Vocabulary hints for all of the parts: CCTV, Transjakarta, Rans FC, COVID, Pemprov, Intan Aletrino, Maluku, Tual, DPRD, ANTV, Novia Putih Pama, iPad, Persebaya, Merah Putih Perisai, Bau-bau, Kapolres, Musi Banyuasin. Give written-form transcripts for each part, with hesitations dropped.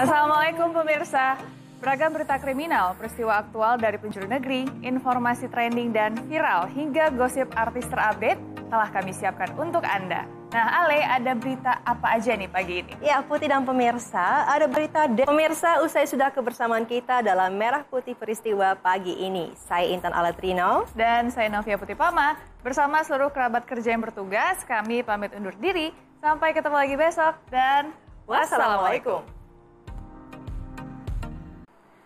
Assalamualaikum pemirsa. Beragam berita kriminal, peristiwa aktual dari penjuru negeri, informasi trending dan viral hingga gosip artis terupdate telah kami siapkan untuk Anda. Nah Ale, ada berita apa aja nih pagi ini? Ya Putih dan pemirsa, ada berita dari pemirsa usai sudah kebersamaan kita dalam Merah Putih Peristiwa pagi ini. Saya Intan Aletrino. Dan saya Novia Putih Pama. Bersama seluruh kerabat kerja yang bertugas, kami pamit undur diri. Sampai ketemu lagi besok dan wassalamualaikum.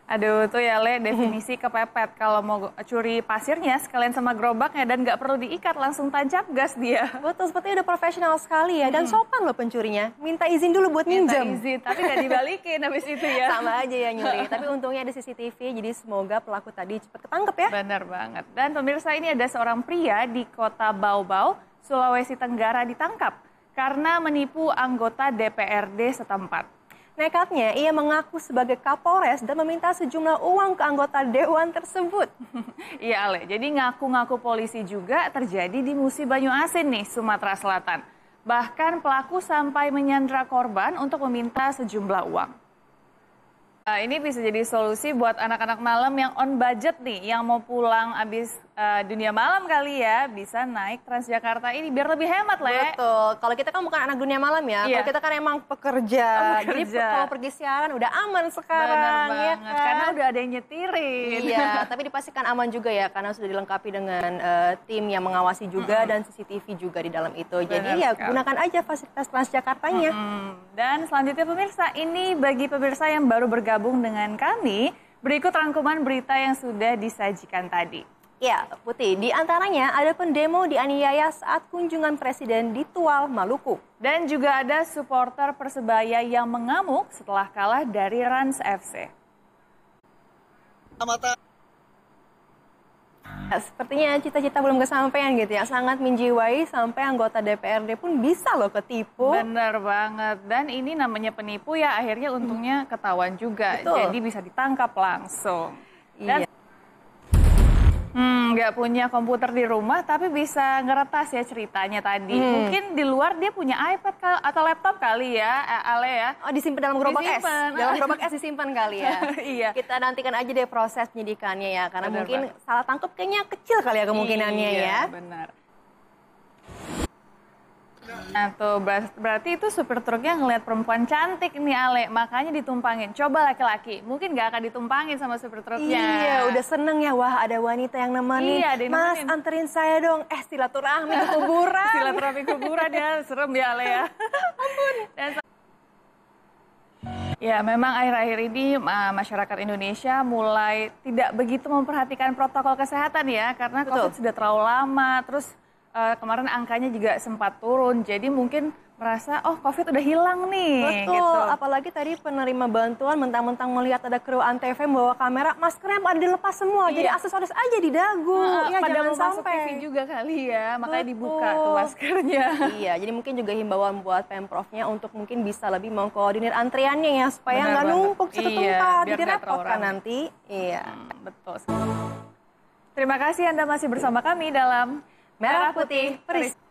Aduh, tuh ya Le, definisi kepepet. Kalau mau curi pasirnya, sekalian sama gerobaknya dan nggak perlu diikat, langsung tancap gas dia. Betul, sepertinya udah profesional sekali ya. Dan sopan loh pencurinya. Minta izin dulu buat minjem. Minta izin, tapi nggak dibalikin habis itu ya. Sama aja ya nyuri. Tapi untungnya ada CCTV, jadi semoga pelaku tadi cepat ketangkep ya. Benar banget. Dan pemirsa, ini ada seorang pria di kota Bau-bau, Sulawesi Tenggara ditangkap karena menipu anggota DPRD setempat. Nekatnya, ia mengaku sebagai Kapolres dan meminta sejumlah uang ke anggota Dewan tersebut. Iya Ale, jadi ngaku-ngaku polisi juga terjadi di Musi Banyuasin nih, Sumatera Selatan. Bahkan pelaku sampai menyandra korban untuk meminta sejumlah uang. Nah, ini bisa jadi solusi buat anak-anak malam yang on budget nih, yang mau pulang abis dunia malam kali ya, bisa naik Transjakarta ini biar lebih hemat lah ya. Betul, kalau kita kan bukan anak dunia malam ya, iya. Kalau kita kan emang pekerja. Jadi kalau pergi siaran udah aman sekarang. Benar banget, ya kan? Karena udah ada yang nyetirin. Iya, tapi dipastikan aman juga ya, karena sudah dilengkapi dengan tim yang mengawasi juga dan CCTV juga di dalam itu. Benar jadi sekali. Ya gunakan aja fasilitas Transjakartanya. Dan selanjutnya pemirsa, ini bagi pemirsa yang baru bergabung dengan kami, berikut rangkuman berita yang sudah disajikan tadi. Ya, Putih. Di antaranya ada pendemo dianiaya saat kunjungan presiden di Tual, Maluku. Dan juga ada supporter Persebaya yang mengamuk setelah kalah dari Rans FC. Nah, sepertinya cita-cita belum kesampaian gitu ya, sangat menjiwai sampai anggota DPRD pun bisa loh ketipu. Bener banget, dan ini namanya penipu ya, akhirnya untungnya ketahuan juga. Betul. Jadi bisa ditangkap langsung. Dan iya. Nggak punya komputer di rumah tapi bisa ngeretas ya ceritanya tadi. Mungkin di luar dia punya iPad atau laptop kali ya, Ale ya. Oh, disimpan dalam gerobak es. Dalam gerobak es disimpan kali ya. Iya. Kita nantikan aja deh proses penyidikannya ya, karena benar mungkin banget. Salah tangkap kayaknya kecil kali ya kemungkinannya. Iya, ya. Benar. Nah tuh, berarti itu supir truknya ngeliat perempuan cantik nih Ale, makanya ditumpangin. Coba laki-laki, mungkin gak akan ditumpangin sama supir truknya. Iya, udah seneng ya, wah ada wanita yang nemenin. Iya, Mas, anterin saya dong, silaturahmi ke kuburan. Silaturahmi ke kuburan ya, serem ya Ale ya. Ampun. Ya, memang akhir-akhir ini masyarakat Indonesia mulai tidak begitu memperhatikan protokol kesehatan ya, karena COVID sudah terlalu lama, terus kemarin angkanya juga sempat turun, jadi mungkin merasa, oh COVID udah hilang nih. Betul, gitu. Apalagi tadi penerima bantuan mentang-mentang melihat ada kru ANTV membawa kamera, maskernya pada dilepas semua, iya. Jadi aksesoris aja didagu. Ya, pada jangan sampai. TV juga kali ya, makanya dibuka tuh maskernya. Iya, jadi mungkin juga himbauan buat Pemprovnya untuk mungkin bisa lebih mengkoordinir antriannya ya, supaya nggak numpuk satu tempat, jadi repotkan nanti. Iya, betul. Terima kasih Anda masih bersama kami dalam Merah Putih Perisai.